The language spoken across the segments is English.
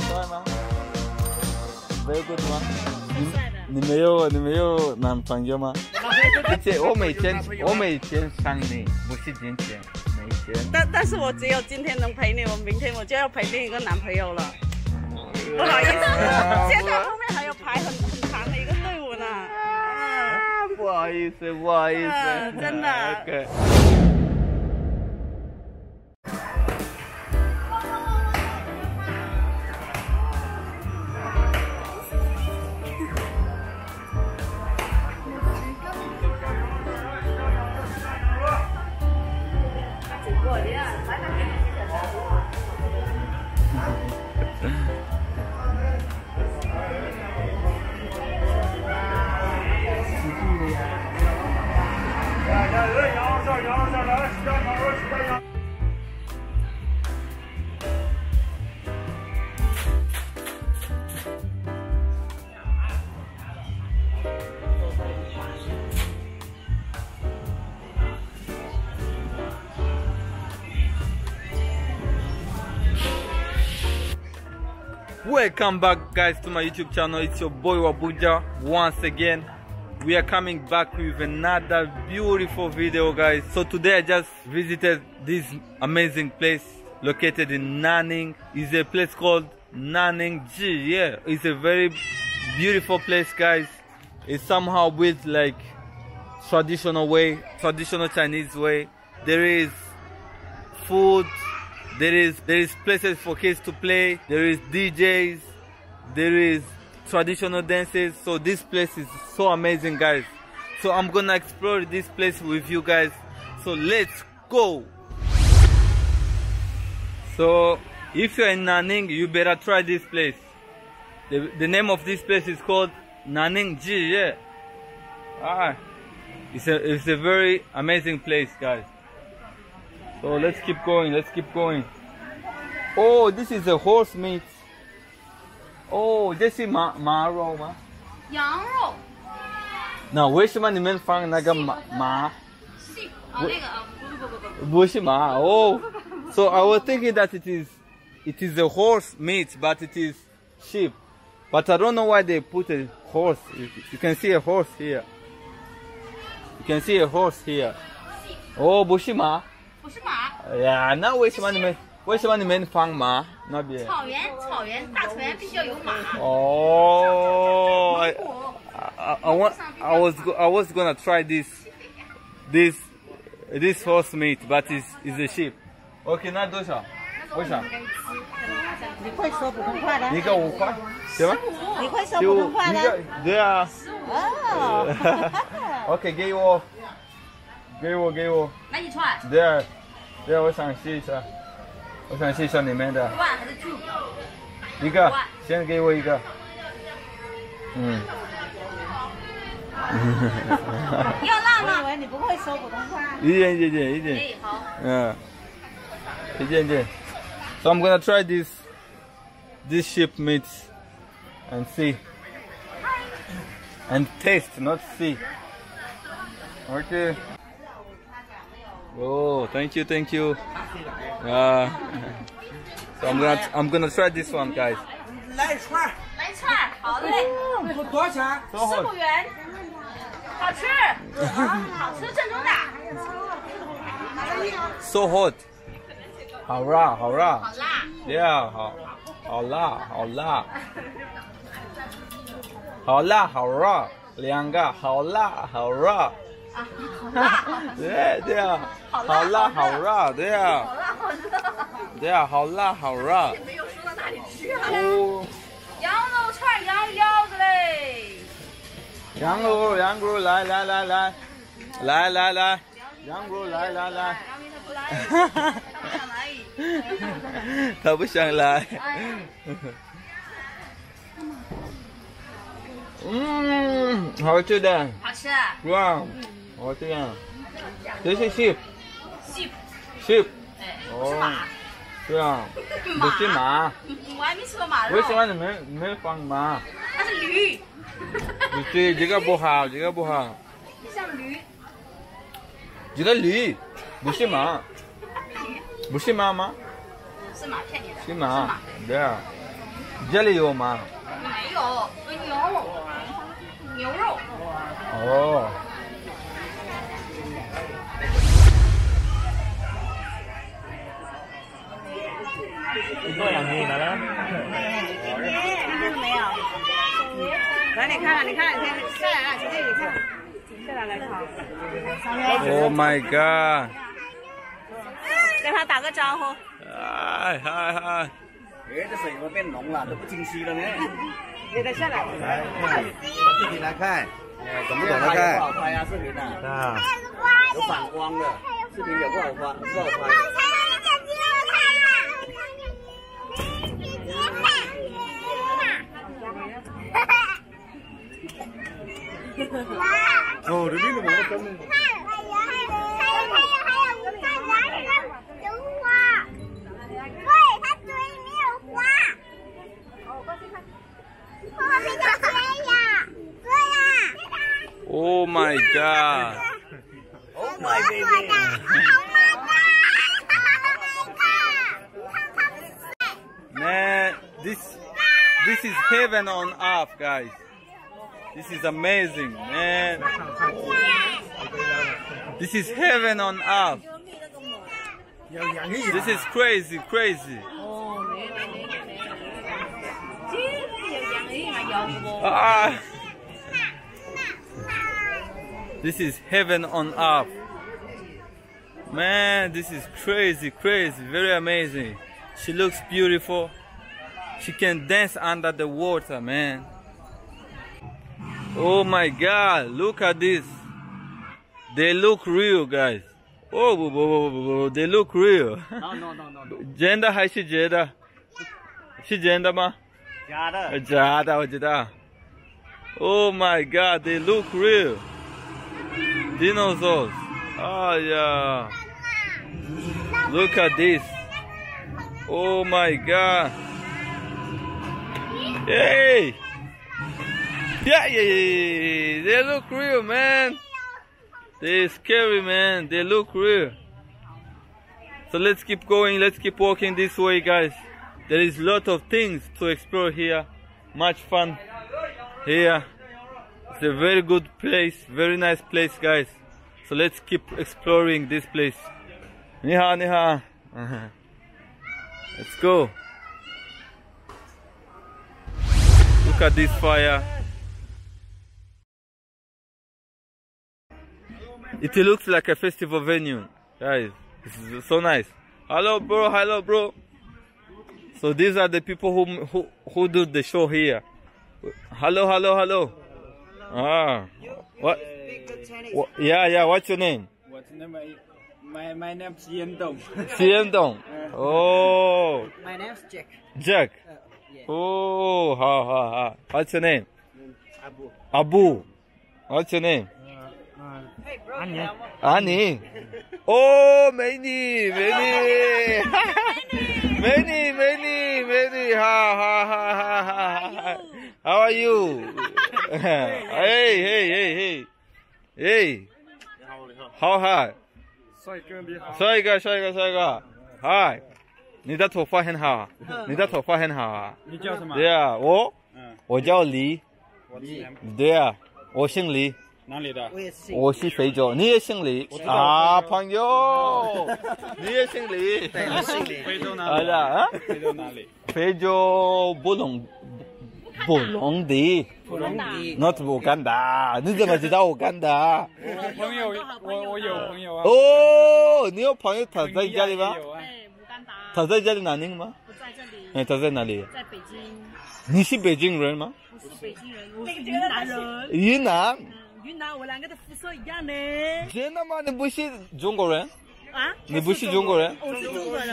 China. Very good one. Nimeo Nanpangyoma. It's all my chance, all my chance, Sunday. What's it in there? 但是我只有今天能陪你，我明天我就要陪另一个男朋友了。 不好意思， 现在后面还有排很长的一个队伍呢。 不好意思， 真的。 Welcome back guys to my YouTube channel. It's your boy Wabuja once again. We are coming back with another beautiful video guys. So today I just visited this amazing place located in Nanning. It's a place called Nanning Ji. Yeah, it's a very beautiful place guys. It's somehow built like traditional way, traditional Chinese way. There is food, there is places for kids to play, there is DJs, there is traditional dances. So this place is so amazing guys, so I'm gonna explore this place with you guys, so let's go. So if you're in Nanning, you better try this place. The name of this place is called Nanning Ji. Yeah, it's a very amazing place guys. So let's keep going, let's keep going. Oh, this is a horse meat. Oh, this is ma-ro, ma? Yang-ro. No, why do you guys put that ma? Sheep. Oh, that one. Ma. Oh. So I was thinking that it is a horse meat, but it is sheep. But I don't know why they put a horse. You can see a horse here. You can see a horse here. Oh, bushima. Bushima. Yeah, now why do you? 为什么你们放马？ 那边？ 草原大草原必须要有马。 Oh, I was gonna try this horse meat, but it's a sheep. Okay, 那多少？ 为啥？ 你快说普通话啦。 一个5块， 对吧？ 你快说普通话啦。 对啊。 Oh. Okay, 给我。 那一串？ 对啊， 我想试一下。 我想试一下里面的。 一个， 先给我一个。 要辣吗？ 我以为你不会说普通话。 一点。 一点。 So I'm gonna try this sheep meat and see and taste, not see. Okay. Oh, thank you. So I'm gonna try this one, guys. 来一串，好嘞。多少钱？15元。好吃，好吃正宗的。So hot， 好辣。好辣。Yeah， 好辣。好辣，2个，好辣。 对啊，好辣，好辣。 羊肉串，羊腰子嘞。羊肉，来。 他不想来。 好吃的。 好吃。哇。 Oh, this is sheep. Sheep. Oh, yeah. This is ma. Why haven't you put ma? That's a goat. This is not good. It's like a goat. This is a goat. It's not ma. It's not ma. It's ma. Yeah. 这里有吗？没有，牛肉，牛肉。哦。多两斤来了。看到没有？来，你看看，你看，下来了，姐姐，你看，下来了，好。Oh my god！ 跟他打个招呼。哎哎哎！ 哎，这水都变浓了，都不清晰了呢。给他下来，自己来看，怎么懂得看？不好拍啊，视频啊，有反光的，视频也不好拍，不好拍。哦，这边怎么这么？ Oh my god! Oh my baby! Oh my god! Man, this is heaven on earth, guys. This is amazing, man. This is heaven on earth. This is crazy, crazy. Ah. This is heaven on earth. Man, this is crazy, crazy, very amazing. She looks beautiful. She can dance under the water, man. Oh my god, look at this. They look real, guys. Oh, they look real. No. Gender, how is gender? She gender, ma? Gender. Oh my god, they look real. Dinosaurs. Oh yeah. Look at this. Oh my god. Hey. Yeah. They look real, man. They're scary, man. They look real. So let's keep going. Let's keep walking this way, guys. There is a lot of things to explore here. Much fun here. It's a very good place, very nice place, guys. So let's keep exploring this place. Niha. Let's go. Look at this fire. It looks like a festival venue, guys. This is so nice. Hello, bro. So these are the people who do the show here. Hello. Ah, what? Yeah. What's your name? What's your name? My name is Yen Dong. Yen Dong. Oh. My name is Jack. Jack. Yeah. Oh, ha. What's your name? Abu. What's your name? Hey, bro. Annie. Oh, many. many. Ha. How are you? hey, how high? 帅哥， hi， 你的头发很好啊，你叫什么？对啊，我叫黎，对啊，我姓黎。哪里的？我是非洲，你也姓黎啊，朋友，你也姓黎，非洲哪里？啊？非洲布隆迪， not 乌干达，你怎么知道乌干达？我有朋友啊。哦，你有朋友他在家里吗？哎，乌干达。他在家里南宁吗？不在这里。哎，他在哪里？在北京。你是北京人吗？不是北京人，我是云南人。云南。云南，我两个的肤色一样的。真的吗？你不是中国人？ 啊！你不是中国人？我是中国人。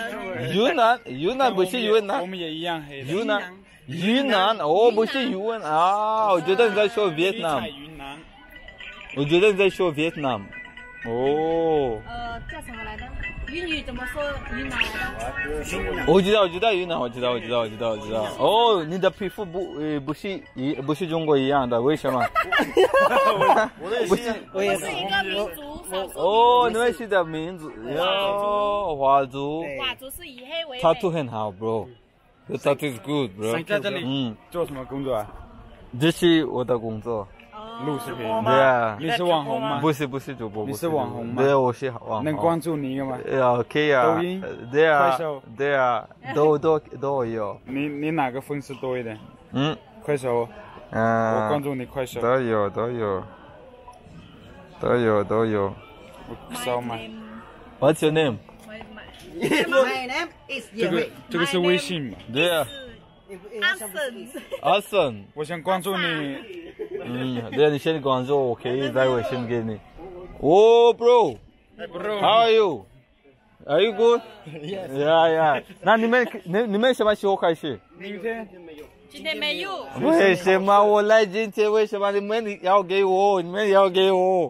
云南不是云南，我们也一样黑的。云南，哦，不是云南啊！我觉得你在说越南。哦。叫什么来着？英语怎么说云南来着？我知道。哦，你的皮肤不是中国一样的，为什么？我也是一个民族。 哦，你们是的民族，华族。华族是以黑为。他都很好 ，bro。That is good, bro. What's your name? My name is Ye. This is WeChat. Yeah. Awesome. I want to follow you. Yeah, you first follow me. Okay, then WeChat give me. Oh, bro. How are you? Are you good? Yes. Yeah, yeah. Now, you guys when did you start? Today. Why? Why did you give me? You guys give me.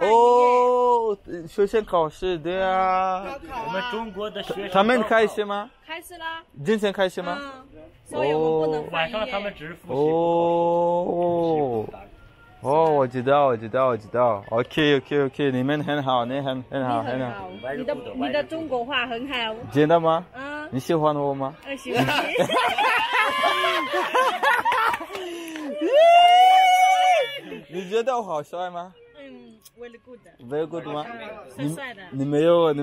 哦，学生考试对啊。我们中国的学生。他们开始吗？开始啦。今天开始吗？所以我们不能晚上他们只是复习。哦哦，我知道，我知道，我知道。OK， 你们很好，你很好。你的中国话很好。真的吗？嗯。你喜欢我吗？喜欢。你觉得我好帅吗？ Very good. Very good, ma. You have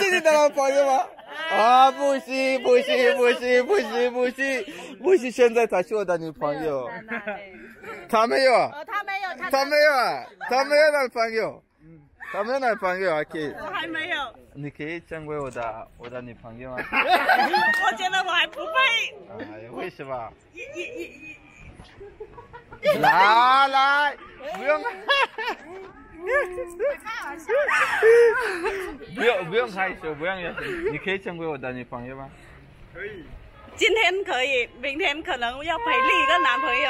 a ma? Ah,不是。 来，不用害羞，不用。你可以成为我的女朋友吗？可以。今天可以，明天可能要陪另一个男朋友。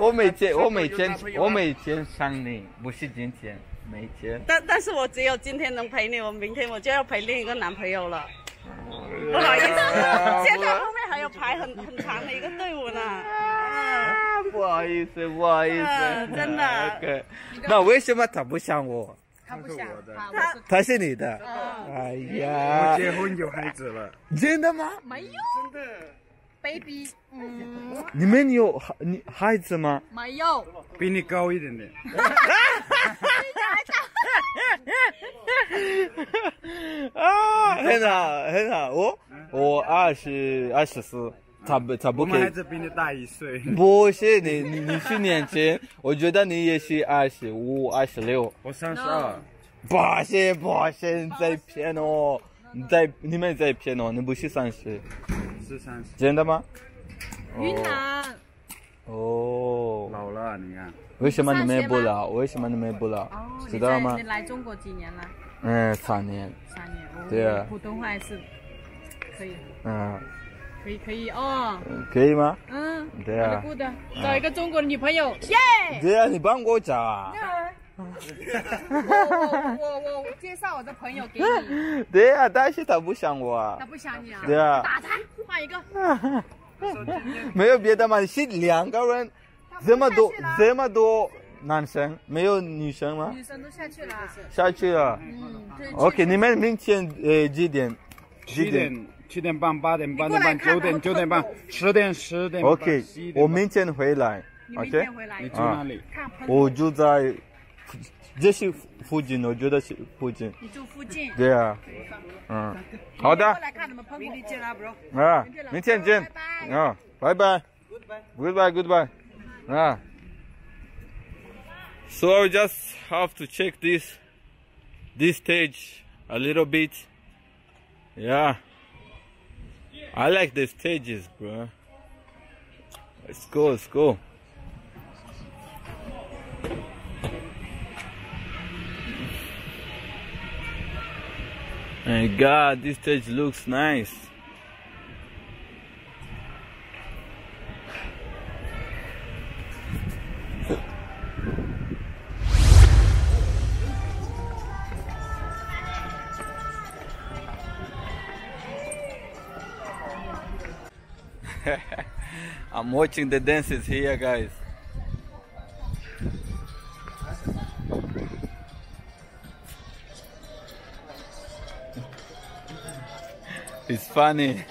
我每天想你，不是今天，每天。但是我只有今天能陪你，我明天我就要陪另一个男朋友了。 不好意思，现在后面还有排很长的一个队伍呢。不好意思。真的。那为什么他不想我？他是你的。哎呀。我结婚有孩子了。真的吗？没有。真的。baby。你们有孩子吗？没有。比你高一点点。 啊，很好，我24，差不多。我们孩子比你大1岁。不是你7年前，我觉得你也是25、26。我32。不是，你在骗我，你们在骗我，你不是30。是30。真的吗？云南。哦。老了，你看。 为什么你们不老？知道吗？你来中国几年了？3年。3年。对啊。普通话是可以。可以哦。可以吗？对啊。good， 找一个中国的女朋友。耶！对啊，你帮我找啊。我介绍我的朋友给你。对啊，但是他不想我啊。他不想你啊？对啊。打他，换一个。没有别的嘛，是2个人。 这么多男生，没有女生吗？女生都下去了。OK， 你们明天几点？7点、7点半、8点半、9点半、10点、10点。OK， 我明天回来。OK。你住哪里？我住在，这是附近，我觉得是附近。你住附近？对啊。好的。明天见啦 ，bro。啊，明天见。啊，拜拜。Goodbye. So I just have to check this stage a little bit. Yeah, I like the stages, bro. Let's go. My God, this stage looks nice. I'm watching the dances here, guys. It's funny.